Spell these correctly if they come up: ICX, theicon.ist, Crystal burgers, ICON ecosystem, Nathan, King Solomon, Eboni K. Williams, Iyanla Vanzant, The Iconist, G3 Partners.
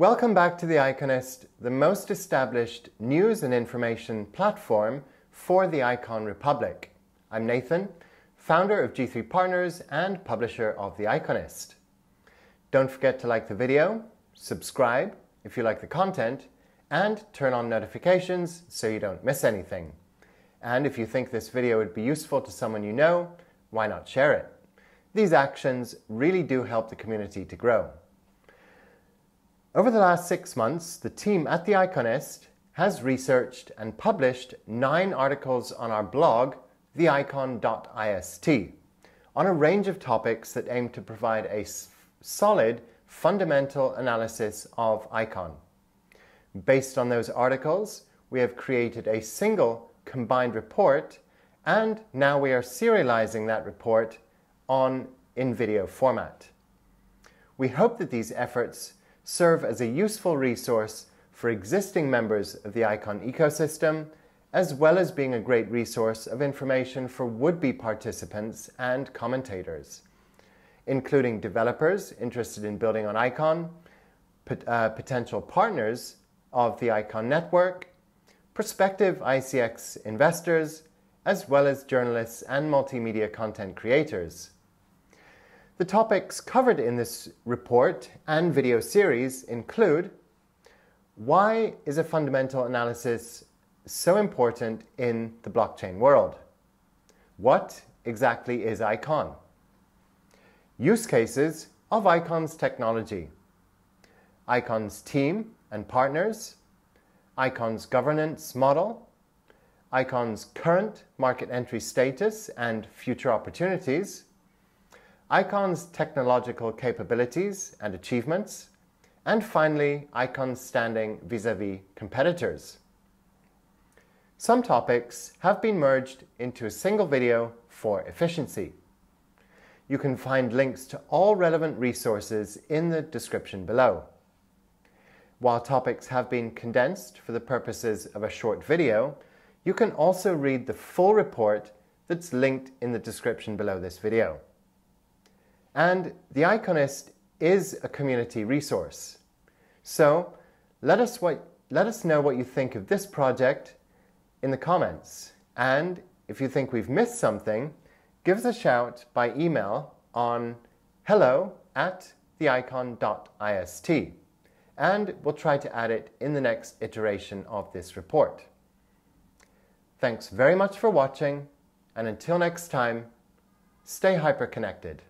Welcome back to The Iconist, the most established news and information platform for the Icon Republic. I'm Nathan, founder of G3 Partners and publisher of The Iconist. Don't forget to like the video, subscribe if you like the content, and turn on notifications so you don't miss anything. And if you think this video would be useful to someone you know, why not share it? These actions really do help the community to grow. Over the last 6 months, the team at The Iconist has researched and published 9 articles on our blog, theicon.ist, on a range of topics that aim to provide a solid, fundamental analysis of ICON. Based on those articles, we have created a single combined report, and now we are serializing that report in video format. We hope that these efforts serve as a useful resource for existing members of the ICON ecosystem, as well as being a great resource of information for would-be participants and commentators, including developers interested in building on ICON, potential partners of the ICON network, prospective ICX investors, as well as journalists and multimedia content creators. The topics covered in this report and video series include: why is a fundamental analysis so important in the blockchain world? What exactly is ICON? Use cases of ICON's technology, ICON's team and partners, ICON's governance model, ICON's current market entry status and future opportunities, ICON's technological capabilities and achievements, and finally, ICON's standing vis-à-vis competitors. Some topics have been merged into a single video for efficiency. You can find links to all relevant resources in the description below. While topics have been condensed for the purposes of a short video, you can also read the full report that's linked in the description below this video. And The Iconist is a community resource. So let us know what you think of this project in the comments. And if you think we've missed something, give us a shout by email on hello@theicon.ist, and we'll try to add it in the next iteration of this report. Thanks very much for watching, and until next time, stay hyper-connected.